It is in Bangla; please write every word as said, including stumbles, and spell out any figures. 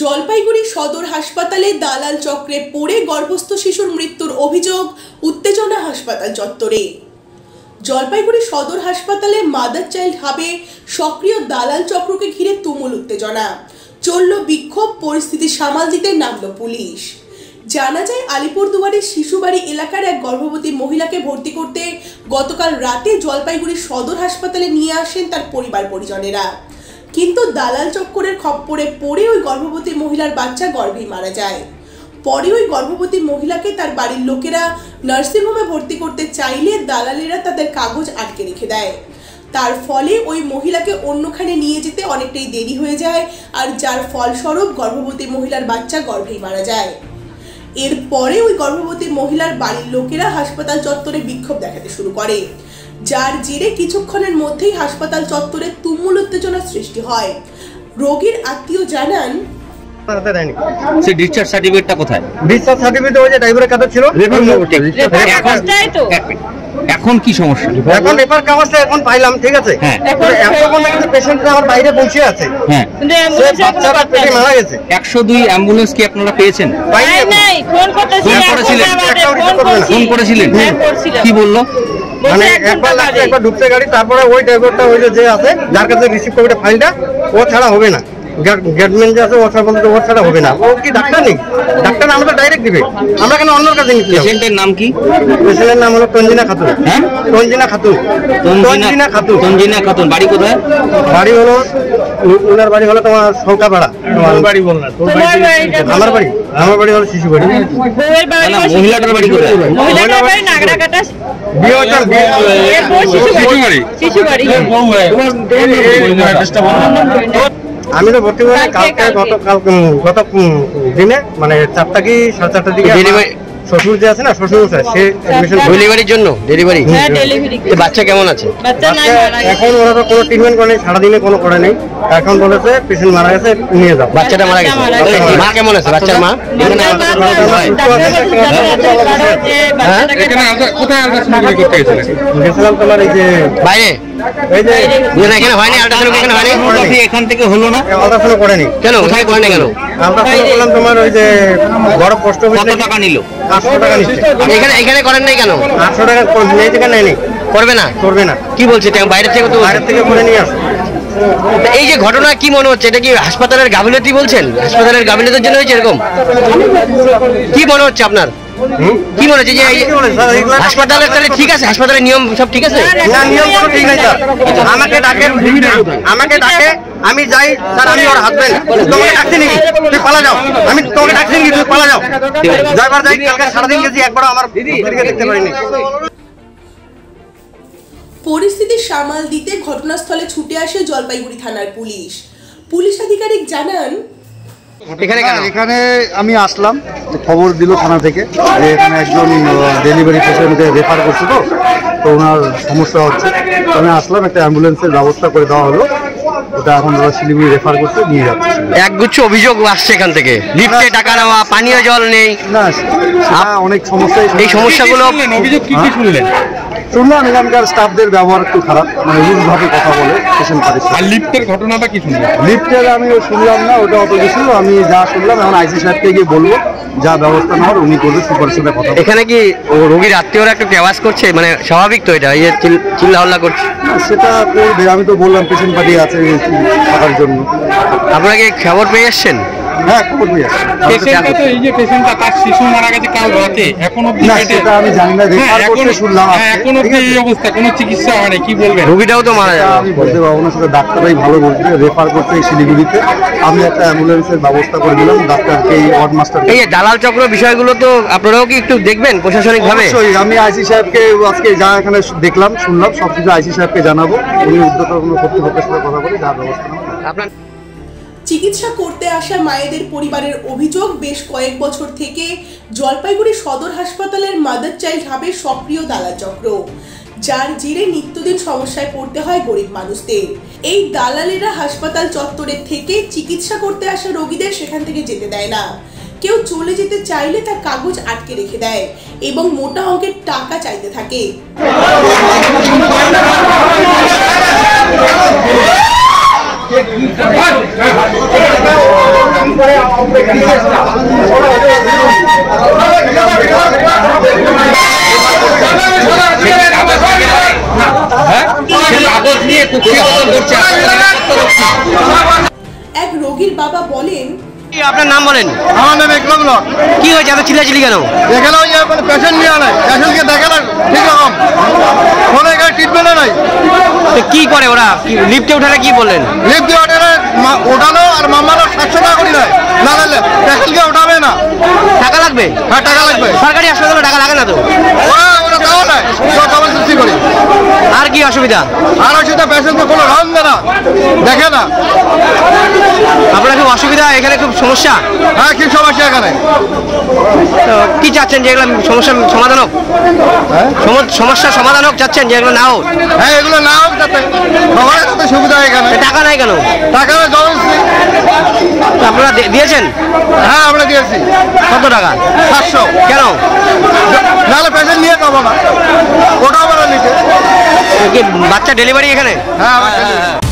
জলপাইগুড়ি সদর হাসপাতালে দালাল চক্রে পড়ে গর্ভস্থ শিশুর মৃত্যুর অভিযোগ উত্তেজনা হাসপাতাল চত্বরে। জলপাইগুড়ি সদর হাসপাতালে মাদার চাইল্ড হাবে সক্রিয় দালাল চক্রকে ঘিরে তুমুল উত্তেজনা, চলল বিক্ষোভ, পরিস্থিতি সামাল দিতে নামল পুলিশ। জানা যায়, আলিপুরদুয়ারের শিশুবাড়ি এলাকার এক গর্ভবতী মহিলাকে ভর্তি করতে গতকাল রাতে জলপাইগুড়ি সদর হাসপাতালে নিয়ে আসেন তার পরিবার পরিজনেরা, কিন্তু দালাল চক্করের খপ্পরে পড়ে ওই গর্ভবতী মহিলার বাচ্চা গর্ভেই মারা যায়। পরে ওই গর্ভবতী মহিলাকে তার বাড়ির লোকেরা নার্সিংহোমে ভর্তি করতে চাইলে দালালেরা তাদের কাগজ আটকে রেখে দেয়। তার ফলে ওই মহিলাকে অন্যখানে নিয়ে যেতে অনেকটাই দেরি হয়ে যায়, আর যার ফলস্বরূপ গর্ভবতী মহিলার বাচ্চা গর্ভেই মারা যায়। এরপরে ওই গর্ভবতী মহিলার বাড়ির লোকেরা হাসপাতাল চত্বরে বিক্ষোভ দেখাতে শুরু করে, যার জেরে কিছুক্ষণের মধ্যেই হাসপাতাল চত্বরে তুমুল উত্তেজনা সৃষ্টি হয়। রোগীর আত্মীয় জানান, ডিসচার্জ সার্টিফিকেটটা কোথায়? ডিসচার্জ সার্টিফিকেট ওই যে ড্রাইভারের কাছে ছিল। এখন কি সমস্যা? এখন রেফার কাগজটা এখন পাইলাম, ঠিক আছে, এখন কিন্তু পেশেন্টরা আমার বাইরে পৌঁছে আছে। হ্যাঁ, বাচ্চাটা পেটে মারা গেছে। একশো দুই অ্যাম্বুলেন্স কি আপনারা পেয়েছেন? পাইনি, নাই। ফোন করতেছিলেন, ফোন করেছিলেন, কি বললো? মানে একবার লাগবে, একবার ঢুকতে গাড়ি, তারপরে ওই ড্রাইভারটা ওই যে আছে, যার কাছে রিসিভ কপিটা ফাইলটা, ও ছাড়া হবে না। গভর্নমেন্ট যে আছে ও ছাড়া বলতে, ও ছাড়া হবে না। ও কি ডাক্তার নেই? ডাক্তার আমরা ডাইরেক্ট দিবে, আমরা কেন অন্যের কাছে নিচ্ছি? পেশেন্টের নাম কি? পেশেন্টের নাম হলো তঞ্জিনা খাতুন। হ্যাঁ, তঞ্জিনা খাতুন। তঞ্জিনা খাতুন তঞ্জিনা খাতুন বাড়ি কোথায়? বাড়ি হলো, ওনার বাড়ি হলো তোমার শৌকাপাড়া। তোমার বাড়ি বল না, তোর বাড়ি? আমার বাড়ি, আমার বাড়ি হলো শিশু বাড়ি। মহিলাটার বাড়ি কোথায়? মহিলাটার বাড়ি নাগরাকাটা। বিয়েটা শিশু বাড়ি, শিশু বাড়ি। তোমার চেষ্টা বল। আমি তো ভর্তি হয়ে কালকে, গতকাল গত দিনে মানে চারটা কি সাড়ে চারটার দিকে শ্বশুর যে আছে না, শ্বশুর সে ডেলিভারির জন্য। ডেলিভারি? হ্যাঁ, ডেলিভারি। বাচ্চা কেমন আছে? বাচ্চা নাই, মারা গেছে। এখন ওরা তো কোনো ট্রিটমেন্ট করে নাই, সারাদিনে কোনো করে নাই। এখন বলেছে পেশেন্ট মারা গেছে, নিয়ে যাও। বাচ্চাটা মারা গেছে, মা কেমন আছে? বাচ্চার মা এখানে আছে। কোথায় আলট্রাসাউন্ড করতে গেছিলেন? গেছিলাম তোমার এই যে বাইরে, এই যে এখানে হয় না আলট্রাসাউন্ড, এখানে হয় না। এখান থেকে হলো না, আলট্রাসাউন্ড করে নাই। কেন কোথায় করে নাই? কেন আলট্রাসাউন্ড করলাম তোমার ওই যে বড় কষ্ট হয়েছে। কত টাকা নিল? এখানে করেন নাই কেন? আটশো টাকা নেই, যেখানে নেই। করবে না, করবে না। কি বলছে? বাইরে থেকে, তো বাইরে থেকে করে নিয়ে আসো। এই যে ঘটনা, কি মনে হচ্ছে? এটা কি হাসপাতালের গাফিলতি বলছেন? হাসপাতালের গাফিলতির জন্য হয়েছে এরকম? কি মনে হচ্ছে আপনার? কি মনে হচ্ছে যে হাসপাতালের তাহলে ঠিক আছে, হাসপাতালের নিয়ম সব ঠিক আছে? না, নিয়ম সব ঠিক নাই স্যার। আমাকে ডাকে, আমাকে ডাকে, আমি যাই স্যার। আমি ওর হাজবেন্ড। তোমাকে ডাকছি নাকি? তুই পালা যাও। আমি তোমাকে ডাকছি নাকি? তুই পালা যাও। যাইবার যাই, কালকে সারাদিন গেছি, একবারও আমার দিদিকে দেখতে পারিনি। পরিস্থিতি সামাল দিতে ঘটনাস্থলে ছুটে আসে জলপাইগুড়ি থানার পুলিশ। পুলিশ আধিকারিক জানান, এখানে আমি আসলাম, খবর দিল থানা থেকে যে এখানে একজন ডেলিভারি পেশেন্টকে রেফার করছে, তো তো ওনার সমস্যা হচ্ছে। আমি আসলাম, একটা অ্যাম্বুলেন্সের ব্যবস্থা করে দেওয়া হলো। ওটা এখন ওরা শিলিগুড়ি রেফার করতে নিয়ে যাচ্ছে। একগুচ্ছ অভিযোগ আসছে এখান থেকে, লিফটে টাকা নেওয়া, পানীয় জল নেই। না, অনেক সমস্যা। এই সমস্যাগুলো অভিযোগ কী কী শুনলেন? শুনলাম এখানকার স্টাফদের ব্যবহার একটু খারাপ, মানে রুডভাবে কথা বলে পেশেন্ট পারে। আর লিফটের ঘটনাটা কি শুনলাম? লিফটের আমি শুনলাম না ওটা অত কিছু। আমি যা শুনলাম, এখন আইসি সাহেবকে গিয়ে বলবো, যা ব্যবস্থা নেওয়ার উনি করবে। সুপার সাথে কথা। এখানে কি রোগীর আত্মীয়রা একটু আওয়াজ করছে? মানে স্বাভাবিক তো, এটা এই যে চিল্লাহল্লা করছে, সেটা করবে। আমি তো বললাম পেশেন্ট পার্টি আছে থাকার জন্য। আপনারা কি খবর পেয়ে এসছেন? হ্যাঁ, খবর পেয়ে আসছেন। পেশেন্টটা তো এই যে পেশেন্টটা, তার শিশু মারা গেছে কাল রাতে। এখন অবধি এটা আমি জানি না, রেফার করতে শুনলাম। হ্যাঁ, এখন অবধি এই অবস্থা, কোনো চিকিৎসা হয় না। কি বলবেন? রোগীটাও তো মারা যায়। আমি বলতে পারবো না, সেটা ডাক্তারই ভালো বলতে। রেফার করতে শিলিগুড়িতে আমি একটা অ্যাম্বুলেন্সের ব্যবস্থা করে দিলাম ডাক্তারকে, এই ওয়ার্ড মাস্টার। এই দালাল চক্র বিষয়গুলো তো আপনারাও কি একটু দেখবেন প্রশাসনিকভাবে? অবশ্যই। আমি আইসি সাহেবকে আজকে যা এখানে দেখলাম, শুনলাম সব কিছু আইসি সাহেবকে জানাবো। উনি উদ্যোগগুলো করতে হবে, সেটা কথা বলে যা ব্যবস্থা আপনার। চিকিৎসা করতে আসা মায়েদের পরিবারের অভিযোগ, বেশ কয়েক বছর থেকে জলপাইগুড়ি সদর হাসপাতালের মাদার চাইল্ড হাবে সক্রিয় দালাল চক্র, যার জেরে নিত্যদিন সমস্যায় পড়তে হয় গরিব মানুষদের। এই দালালেরা হাসপাতাল চত্বরের থেকে চিকিৎসা করতে আসা রোগীদের সেখান থেকে যেতে দেয় না। কেউ চলে যেতে চাইলে তার কাগজ আটকে রেখে দেয় এবং মোটা অঙ্কের টাকা চাইতে থাকে। I'm এক রোগীর বাবা বলেন আপনার নাম বলেন আমার নাম একলম লক কি হয়েছে এত চিল্লাচিল্লি কেন এখানে ওই পেশেন্ট নিয়ে আনাই পেশেন্টকে দেখা লাগ ঠিক রকম কোন এখানে ট্রিটমেন্ট নাই তো কি করে ওরা লিফটে ওঠারা কি বলেন লিফটে ওঠারা ওঠানো আর মামারা সাতশো টাকা করে দেয় না নালে পেশেন্টকে ওঠাবে না টাকা লাগবে হ্যাঁ টাকা লাগবে সরকারি হাসপাতালে টাকা লাগে না তো ওরা ওরা দাও না সব আমার সৃষ্টি করে আর কি অসুবিধা আর অসুবিধা পেশেন্ট তো কোনো রাউন্ড না দেখে না আপনারা কি অসুবিধা এখানে খুব সমস্যা হ্যাঁ কি সমস্যা এখানে তো কি চাচ্ছেন যে এগুলা সমস্যা সমাধান হোক হ্যাঁ সমস্যা সমাধান হোক চাচ্ছেন যে এগুলা না হোক হ্যাঁ এগুলা না হোক যাতে সবার যাতে সুবিধা এখানে টাকা নাই কেন টাকা জমছে আপনারা দিয়েছেন হ্যাঁ আমরা দিয়েছি কত টাকা সাতশো কেন নালে পেশেন্ট নিয়ে যাব না ওটা আবার নিতে কি বাচ্চা ডেলিভারি এখানে হ্যাঁ